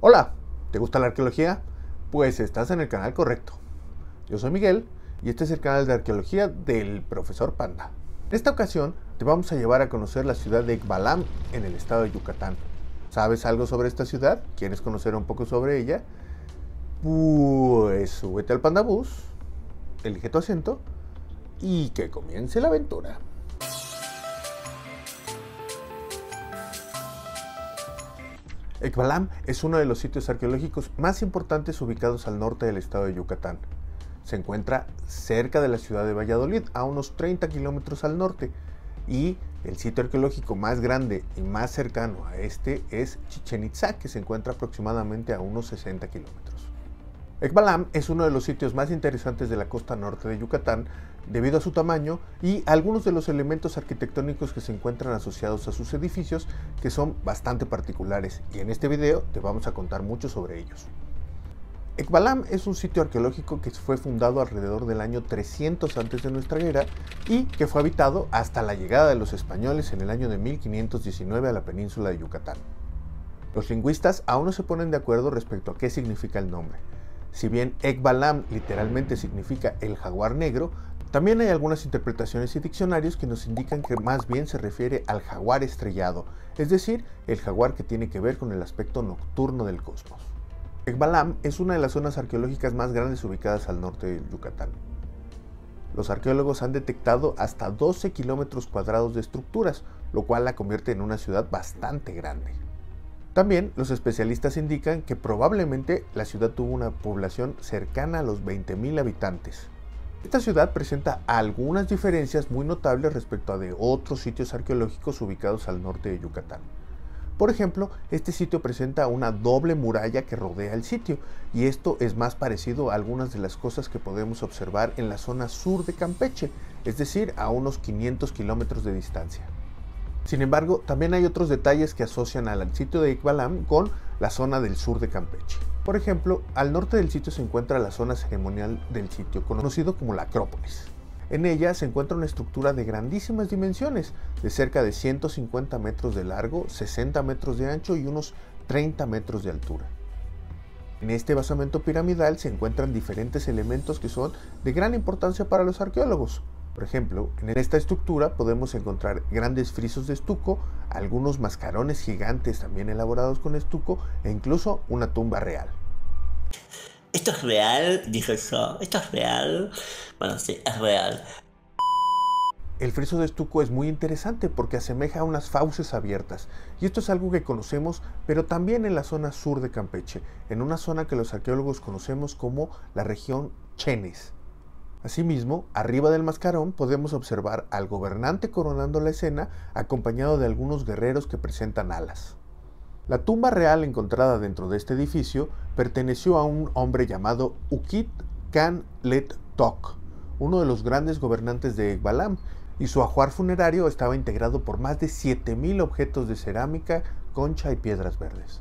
Hola, ¿te gusta la arqueología? Pues estás en el canal correcto. Yo soy Miguel y este es el canal de arqueología del Profesor Panda. En esta ocasión te vamos a llevar a conocer la ciudad de Ek Balam en el estado de Yucatán. ¿Sabes algo sobre esta ciudad? ¿Quieres conocer un poco sobre ella? Pues súbete al Pandabus, elige tu asiento y que comience la aventura. Ek Balam es uno de los sitios arqueológicos más importantes ubicados al norte del estado de Yucatán. Se encuentra cerca de la ciudad de Valladolid, a unos 30 kilómetros al norte, y el sitio arqueológico más grande y más cercano a este es Chichén Itzá, que se encuentra aproximadamente a unos 60 kilómetros. Ek Balam es uno de los sitios más interesantes de la costa norte de Yucatán debido a su tamaño y a algunos de los elementos arquitectónicos que se encuentran asociados a sus edificios, que son bastante particulares, y en este video te vamos a contar mucho sobre ellos. Ek Balam es un sitio arqueológico que fue fundado alrededor del año 300 antes de nuestra era y que fue habitado hasta la llegada de los españoles en el año de 1519 a la península de Yucatán. Los lingüistas aún no se ponen de acuerdo respecto a qué significa el nombre. Si bien Ek Balam literalmente significa el jaguar negro, también hay algunas interpretaciones y diccionarios que nos indican que más bien se refiere al jaguar estrellado, es decir, el jaguar que tiene que ver con el aspecto nocturno del cosmos. Ek Balam es una de las zonas arqueológicas más grandes ubicadas al norte de Yucatán. Los arqueólogos han detectado hasta 12 kilómetros cuadrados de estructuras, lo cual la convierte en una ciudad bastante grande. También los especialistas indican que probablemente la ciudad tuvo una población cercana a los 20,000 habitantes. Esta ciudad presenta algunas diferencias muy notables respecto a de otros sitios arqueológicos ubicados al norte de Yucatán. Por ejemplo, este sitio presenta una doble muralla que rodea el sitio, y esto es más parecido a algunas de las cosas que podemos observar en la zona sur de Campeche, es decir, a unos 500 kilómetros de distancia. Sin embargo, también hay otros detalles que asocian al sitio de Ek Balam con la zona del sur de Campeche. Por ejemplo, al norte del sitio se encuentra la zona ceremonial del sitio, conocido como la Acrópolis. En ella se encuentra una estructura de grandísimas dimensiones, de cerca de 150 metros de largo, 60 metros de ancho y unos 30 metros de altura. En este basamento piramidal se encuentran diferentes elementos que son de gran importancia para los arqueólogos. Por ejemplo, en esta estructura podemos encontrar grandes frisos de estuco, algunos mascarones gigantes también elaborados con estuco e incluso una tumba real. Esto es real, dije yo. Esto es real. Bueno, sí, es real. El friso de estuco es muy interesante porque asemeja a unas fauces abiertas, y esto es algo que conocemos, pero también en la zona sur de Campeche, en una zona que los arqueólogos conocemos como la región Chenes. Asimismo, arriba del mascarón podemos observar al gobernante coronando la escena, acompañado de algunos guerreros que presentan alas. La tumba real encontrada dentro de este edificio perteneció a un hombre llamado Ukit Kan Let Tok, uno de los grandes gobernantes de Ek Balam, y su ajuar funerario estaba integrado por más de 7,000 objetos de cerámica, concha y piedras verdes.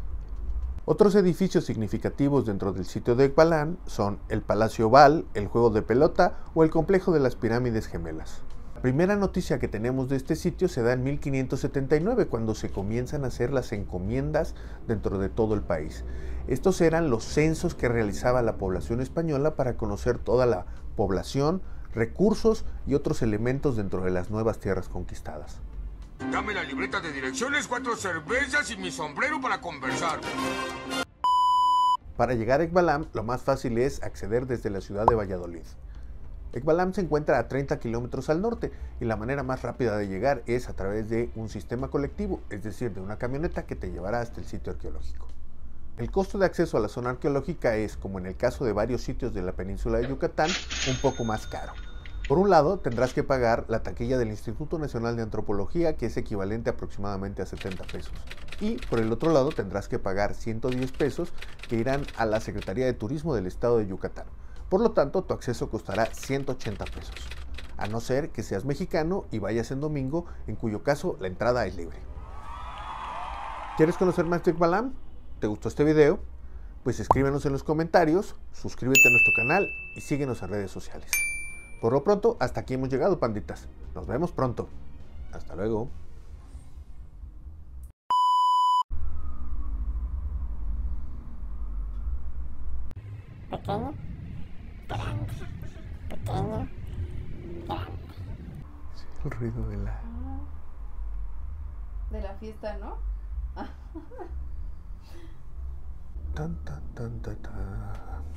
Otros edificios significativos dentro del sitio de Ek Balam son el Palacio Oval, el juego de pelota o el complejo de las pirámides gemelas. La primera noticia que tenemos de este sitio se da en 1579, cuando se comienzan a hacer las encomiendas dentro de todo el país. Estos eran los censos que realizaba la población española para conocer toda la población, recursos y otros elementos dentro de las nuevas tierras conquistadas. Dame la libreta de direcciones, 4 cervezas y mi sombrero para conversar. Para llegar a Ek Balam, lo más fácil es acceder desde la ciudad de Valladolid. Ek Balam se encuentra a 30 kilómetros al norte y la manera más rápida de llegar es a través de un sistema colectivo, es decir, de una camioneta que te llevará hasta el sitio arqueológico. El costo de acceso a la zona arqueológica es, como en el caso de varios sitios de la península de Yucatán, un poco más caro. Por un lado, tendrás que pagar la taquilla del Instituto Nacional de Antropología, que es equivalente aproximadamente a 70 pesos. Y por el otro lado, tendrás que pagar 110 pesos que irán a la Secretaría de Turismo del Estado de Yucatán. Por lo tanto, tu acceso costará 180 pesos. A no ser que seas mexicano y vayas en domingo, en cuyo caso la entrada es libre. ¿Quieres conocer más de Ek Balam? ¿Te gustó este video? Pues escríbenos en los comentarios, suscríbete a nuestro canal y síguenos en redes sociales. Por lo pronto, hasta aquí hemos llegado, panditas. Nos vemos pronto. Hasta luego. pequeño, grande, pequeño, grande. Sí, el ruido de la... de la fiesta, ¿no? Tan, tan, tan, tan, tan.